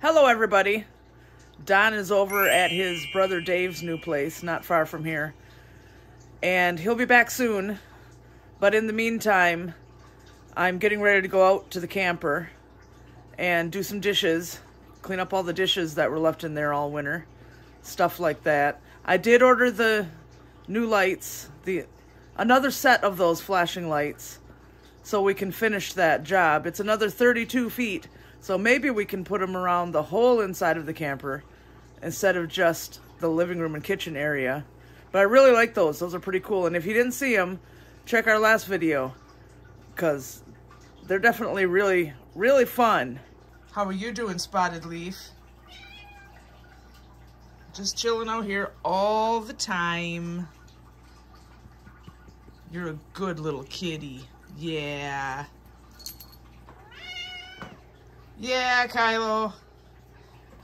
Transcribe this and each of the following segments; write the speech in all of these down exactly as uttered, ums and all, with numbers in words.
Hello, everybody. Don is over at his brother Dave's new place, not far from here. And he'll be back soon. But in the meantime, I'm getting ready to go out to the camper and do some dishes, clean up all the dishes that were left in there all winter, stuff like that. I did order the new lights, the another set of those flashing lights, so we can finish that job. It's another thirty-two feet, so maybe we can put them around the whole inside of the camper instead of just the living room and kitchen area. But I really like those. Those are pretty cool. And if you didn't see them, check our last video, because they're definitely really, really fun. How are you doing, Spotted Leaf? Just chilling out here all the time. You're a good little kitty. Yeah. Yeah, Kylo.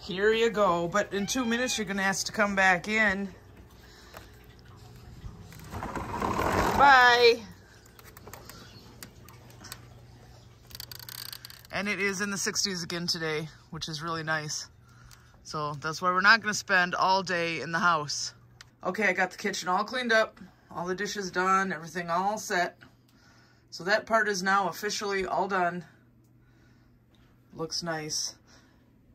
Here you go. But in two minutes, you're going to ask to come back in. Bye. And it is in the sixties again today, which is really nice. So that's why we're not going to spend all day in the house. Okay, I got the kitchen all cleaned up, all the dishes done, everything all set. So that part is now officially all done. Looks nice.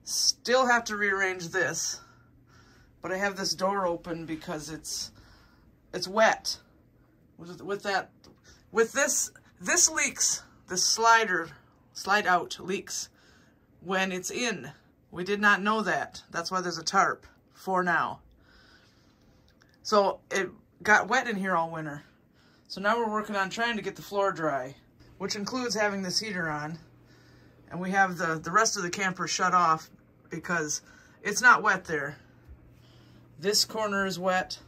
Still have to rearrange this, but I have this door open because it's it's wet. With, with that, with this, this leaks, this slider, slide out leaks when it's in. We did not know that. That's why there's a tarp for now. So it got wet in here all winter. So now we're working on trying to get the floor dry, which includes having this heater on. And we have the, the rest of the camper shut off because it's not wet there. This corner is wet.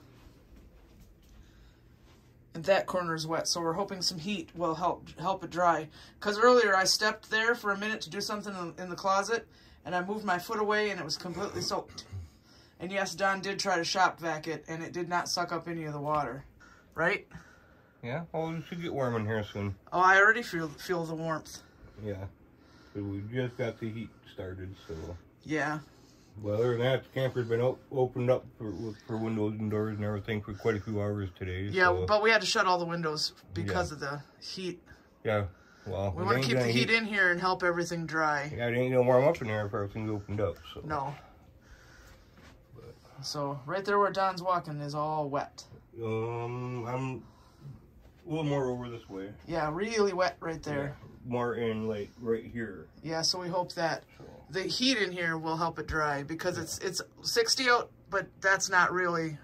And that corner is wet. So we're hoping some heat will help, help it dry. Because earlier I stepped there for a minute to do something in the closet, and I moved my foot away, and it was completely soaked. And yes, Don did try to shop vac it, and it did not suck up any of the water. Right? Yeah, well, it should get warm in here soon. Oh, I already feel feel the warmth. Yeah. So we just got the heat started, so... Yeah. Well, other than that, the camper's been op opened up for, for windows and doors and everything for quite a few hours today. Yeah, so. But we had to shut all the windows because yeah. of the heat. Yeah. Well, we want to keep the heat, heat in here and help everything dry. Yeah, it ain't gonna warm up in there if everything's opened up. So. No. But. So right there where Don's walking is all wet. Um, I'm a little more over this way. Yeah, really wet right there. Yeah, more in like right here. Yeah, so we hope that so. the heat in here will help it dry, because yeah. it's it's sixty out, but that's not really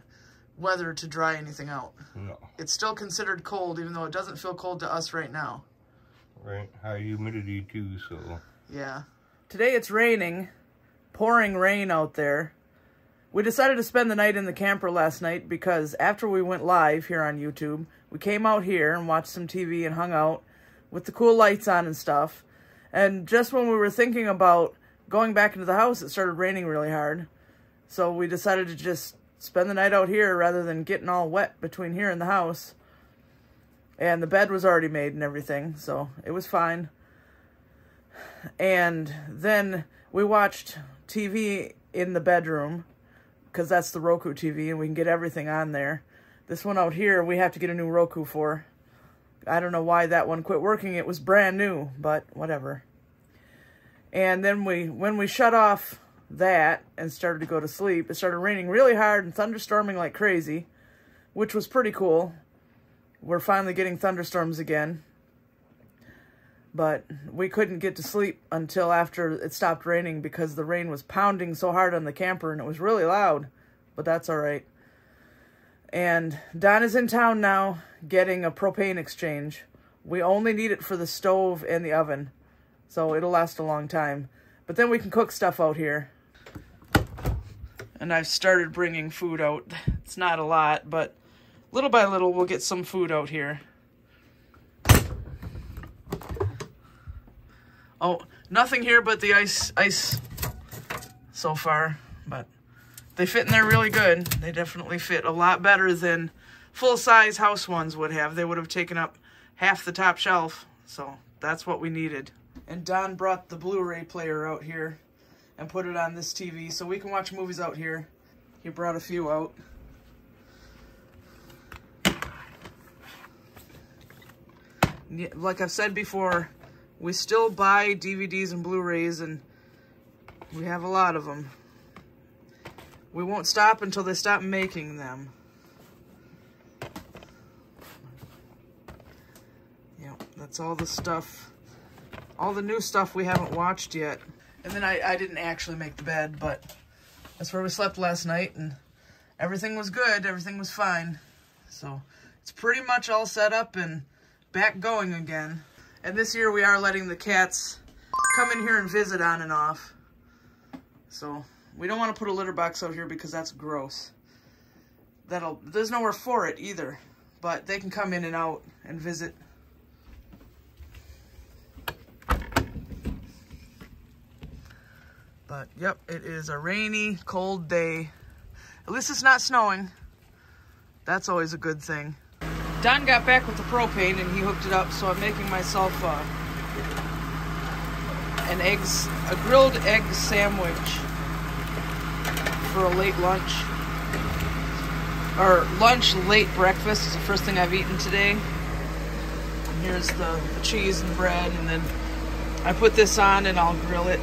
weather to dry anything out. No. It's still considered cold, even though it doesn't feel cold to us right now. Right, high humidity too, so... Yeah. Today it's raining, pouring rain out there. We decided to spend the night in the camper last night because after we went live here on YouTube, we came out here and watched some T V and hung out with the cool lights on and stuff. And just when we were thinking about going back into the house, it started raining really hard. So we decided to just spend the night out here rather than getting all wet between here and the house. And the bed was already made and everything, so it was fine. And then we watched T V in the bedroom, because that's the Roku T V, and we can get everything on there. This one out here, we have to get a new Roku for. I don't know why that one quit working. It was brand new, but whatever. And then we, when we shut off that and started to go to sleep, it started raining really hard and thunderstorming like crazy, which was pretty cool. We're finally getting thunderstorms again, but we couldn't get to sleep until after it stopped raining because the rain was pounding so hard on the camper and it was really loud, but that's all right. And Don is in town now getting a propane exchange. We only need it for the stove and the oven, so it'll last a long time, but then we can cook stuff out here. And I've started bringing food out. It's not a lot, but little by little, we'll get some food out here. Oh, nothing here but the ice ice so far, but they fit in there really good. They definitely fit a lot better than full-size house ones would have. They would have taken up half the top shelf, so that's what we needed. And Don brought the Blu-ray player out here, and put it on this T V so we can watch movies out here. He brought a few out. Like I've said before, we still buy D V Ds and Blu-rays, and we have a lot of them. We won't stop until they stop making them. Yeah, that's all the stuff, all the new stuff we haven't watched yet. And then I, I didn't actually make the bed, but that's where we slept last night, and everything was good, everything was fine. So it's pretty much all set up and back going again. And this year we are letting the cats come in here and visit on and off. So we don't want to put a litter box out here because that's gross. That'll, there's nowhere for it either, but they can come in and out and visit. But yep, it is a rainy, cold day. At least it's not snowing. That's always a good thing. Don got back with the propane and he hooked it up, so I'm making myself uh, an eggs, a grilled egg sandwich for a late lunch. Or lunch, late breakfast is the first thing I've eaten today. And here's the, the cheese and bread, and then I put this on and I'll grill it.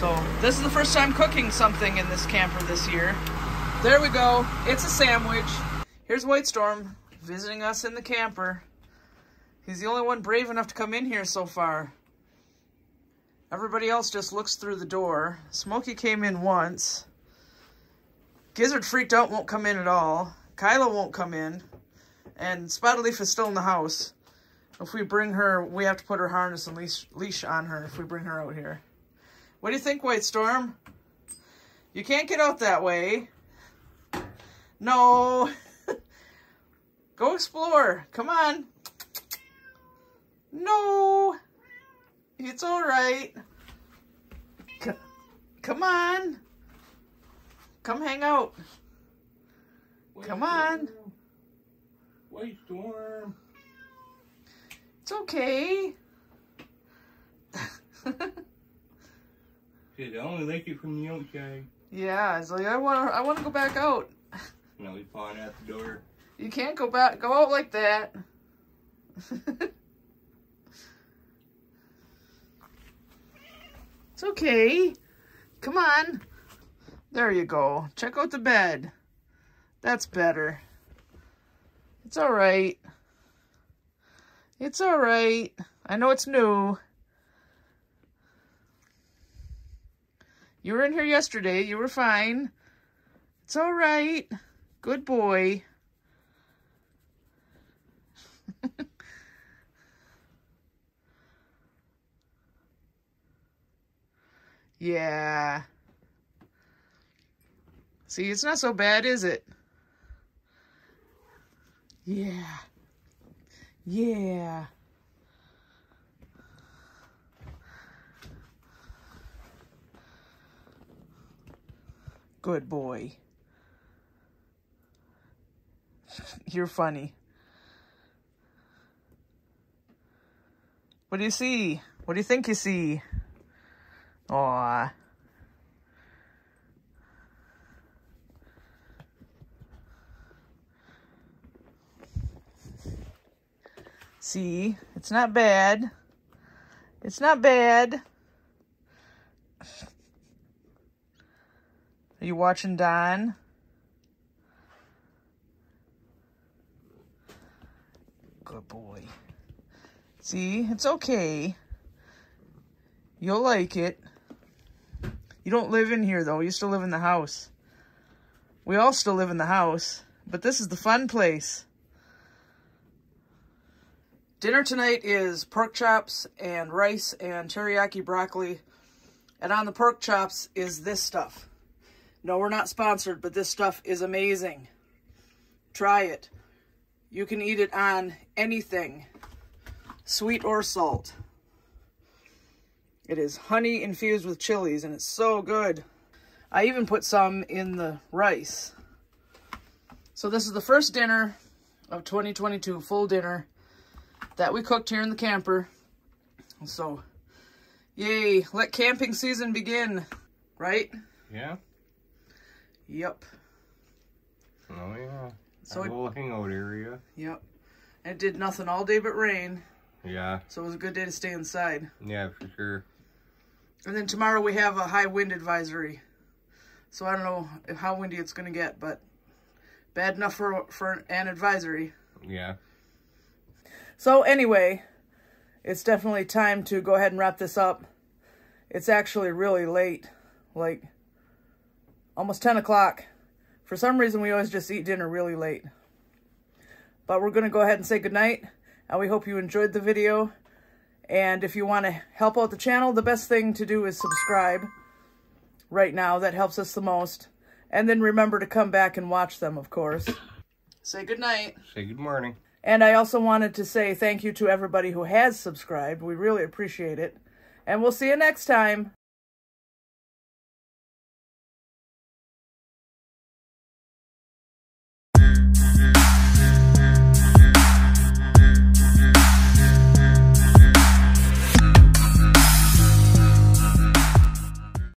So this is the first time cooking something in this camper this year. There we go, it's a sandwich. Here's Whitestorm visiting us in the camper. He's the only one brave enough to come in here so far. Everybody else just looks through the door. Smokey came in once. Gizzard freaked out, won't come in at all. Kylo won't come in. And Spotted Leaf is still in the house. If we bring her, we have to put her harness and leash, leash on her if we bring her out here. What do you think, Whitestorm? You can't get out that way. No. Go explore. Come on. No. It's all right. C come on. Come hang out. Wait, come on. Whitestorm. It's okay. Shit, I only like it from the outside. Yeah, I was like, I want to I want to go back out. No, he's pawing at the door. You can't go back, go out like that. It's okay. Come on. There you go. Check out the bed. That's better. It's all right. It's all right. I know it's new. You were in here yesterday. You were fine. It's all right. Good boy. Yeah. See, it's not so bad, is it? Yeah. Yeah. Good boy. You're funny. What do you see? What do you think you see? Aww. See, it's not bad. It's not bad. Are you watching Don? Good boy. See, it's okay. You'll like it. You don't live in here, though. You still live in the house. We all still live in the house, but this is the fun place. Dinner tonight is pork chops and rice and teriyaki broccoli. And on the pork chops is this stuff. No, we're not sponsored, but this stuff is amazing. Try it. You can eat it on anything, sweet or salt. It is honey infused with chilies, and it's so good. I even put some in the rice. So this is the first dinner of twenty twenty-two, full dinner, that we cooked here in the camper. So Yay, let camping season begin, right? Yeah. Yep. Oh yeah. So a little hangout area. Yep. It did nothing all day but rain. Yeah. So it was a good day to stay inside. Yeah, for sure. And then tomorrow we have a high wind advisory. So I don't know how windy it's going to get, but bad enough for for an advisory. Yeah. So anyway, it's definitely time to go ahead and wrap this up. It's actually really late, like almost ten o'clock. For some reason, we always just eat dinner really late. But we're going to go ahead and say goodnight, and we hope you enjoyed the video. And if you want to help out the channel, the best thing to do is subscribe right now. That helps us the most. And then remember to come back and watch them, of course. Say goodnight. Say good morning. And I also wanted to say thank you to everybody who has subscribed. We really appreciate it. And we'll see you next time.